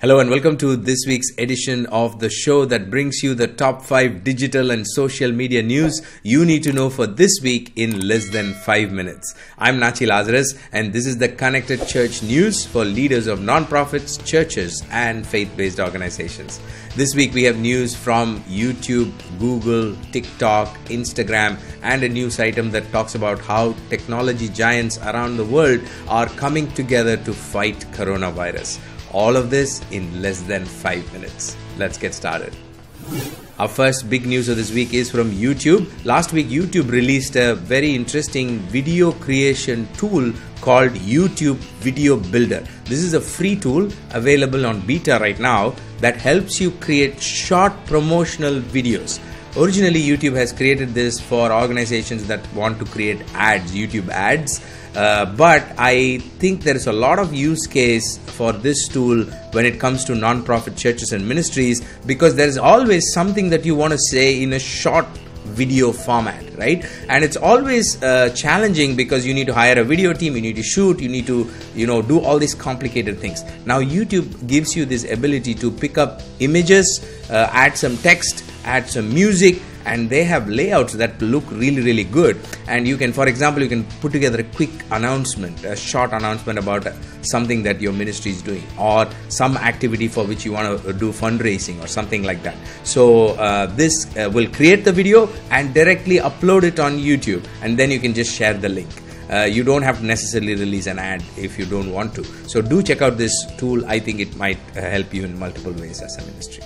Hello and welcome to this week's edition of the show that brings you the top 5 digital and social media news you need to know for this week in less than 5 minutes. I'm Nachi Lazarus and this is the Connected Church News for leaders of nonprofits, churches and faith-based organizations. This week we have news from YouTube, Google, TikTok, Instagram and a news item that talks about how technology giants around the world are coming together to fight coronavirus. All of this in less than 5 minutes. Let's get started. Our first big news of this week is from YouTube. Last week, YouTube released a very interesting video creation tool called YouTube Video Builder. This is a free tool available on beta right now that helps you create short promotional videos. Originally, YouTube has created this for organizations that want to create ads, YouTube ads. But I think there is a lot of use case for this tool when it comes to nonprofit churches and ministries, because there is always something that you want to say in a short video format, right? And it's always challenging because you need to hire a video team, you need to shoot, you need to, do all these complicated things. Now, YouTube gives you this ability to pick up images, add some text, add some music, and they have layouts that look really, really good. And you can, for example, you can put together a quick announcement, a short announcement about something that your ministry is doing or some activity for which you want to do fundraising or something like that. So this will create the video and directly upload it on YouTube. And then you can just share the link. You don't have to necessarily release an ad if you don't want to. So do check out this tool. I think it might help you in multiple ways as a ministry.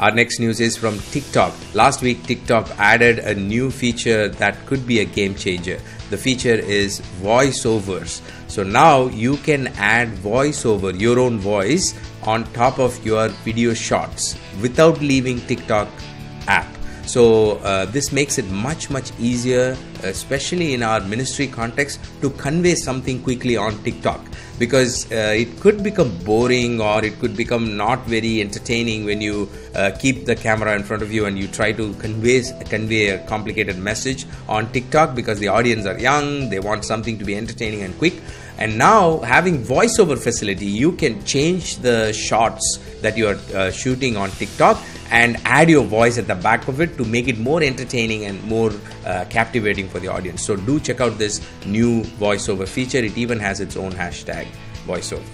Our next news is from TikTok. Last week, TikTok added a new feature that could be a game changer. The feature is voiceovers. So now you can add voiceover, your own voice, on top of your video shots without leaving TikTok app. So this makes it much, much easier, especially in our ministry context, to convey something quickly on TikTok, because it could become boring or it could become not very entertaining when you keep the camera in front of you and you try to convey a complicated message on TikTok, because the audience are young, they want something to be entertaining and quick. And now, having voiceover facility, you can change the shots that you are shooting on TikTok and add your voice at the back of it to make it more entertaining and more captivating for the audience. So do check out this new voiceover feature. It even has its own hashtag, voiceover.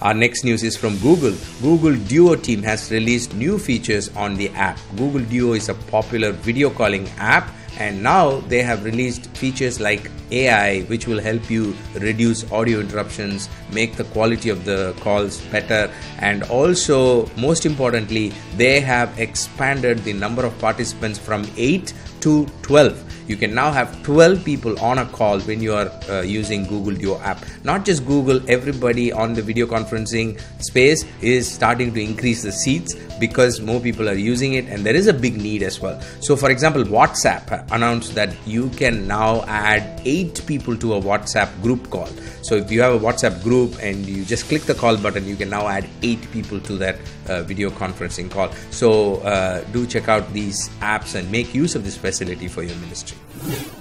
Our next news is from Google. Google Duo team has released new features on the app. Google Duo is a popular video calling app, and now they have released features like AI, which will help you reduce audio interruptions, make the quality of the calls better, and also, most importantly, they have expanded the number of participants from 8 to 12. You can now have 12 people on a call when you are using Google Duo app. Not just Google, everybody on the video conferencing space is starting to increase the seats because more people are using it, and there is a big need as well. So for example, WhatsApp announced that you can now add 8 people to a WhatsApp group call. So if you have a WhatsApp group and you just click the call button, you can now add 8 people to that video conferencing call. So do check out these apps and make use of this facility for your ministry.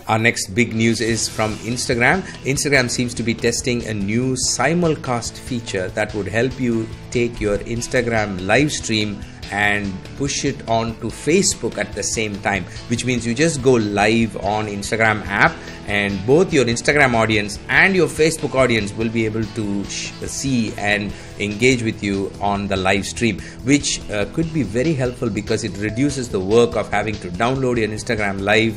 Our next big news is from Instagram. Instagram seems to be testing a new simulcast feature that would help you take your Instagram live stream and push it onto Facebook at the same time, which means you just go live on Instagram app and both your Instagram audience and your Facebook audience will be able to see and engage with you on the live stream, which could be very helpful because it reduces the work of having to download an Instagram live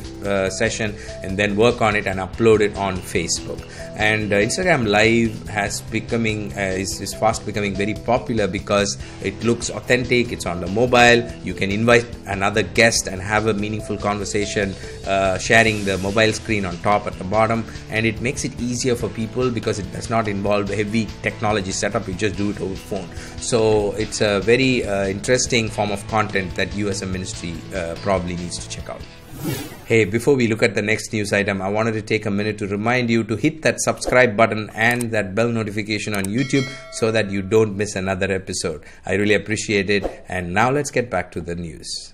session and then work on it and upload it on Facebook. And Instagram live is fast becoming very popular because it looks authentic, it's on the mobile, you can invite another guest and have a meaningful conversation sharing the mobile screen on top at the bottom, and it makes it easier for people because it does not involve heavy technology setup. You just do it over phone. So it's a very interesting form of content that you as a ministry probably needs to check out. Hey, before we look at the next news item, I wanted to take a minute to remind you to hit that subscribe button and that bell notification on YouTube so that you don't miss another episode. I really appreciate it. And now let's get back to the news.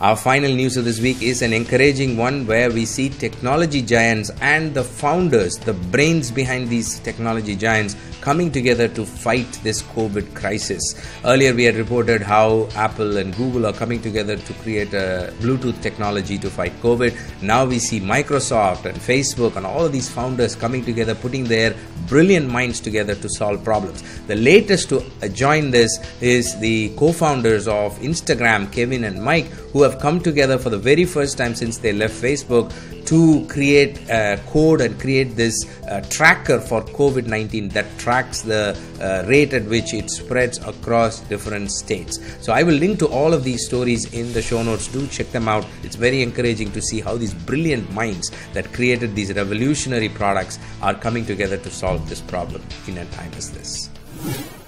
Our final news of this week is an encouraging one where we see technology giants and the founders, the brains behind these technology giants, coming together to fight this COVID crisis. Earlier we had reported how Apple and Google are coming together to create a Bluetooth technology to fight COVID. Now we see Microsoft and Facebook and all of these founders coming together, putting their brilliant minds together to solve problems. The latest to join this is the co-founders of Instagram, Kevin and Mike, who have come together for the very first time since they left Facebook to create code and create this tracker for COVID-19 that tracks the rate at which it spreads across different states. So I will link to all of these stories in the show notes. Do check them out. It's very encouraging to see how these brilliant minds that created these revolutionary products are coming together to solve this problem in a time as this.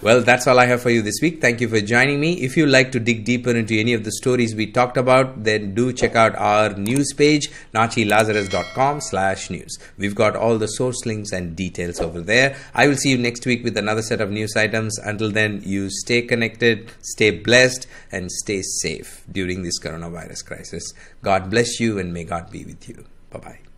Well, that's all I have for you this week. Thank you for joining me. If you like to dig deeper into any of the stories we talked about, then do check out our news page, nachilazarus.com/news. We've got all the source links and details over there. I will see you next week with another set of news items. Until then, you stay connected, stay blessed, and stay safe during this coronavirus crisis. God bless you and may God be with you. Bye-bye.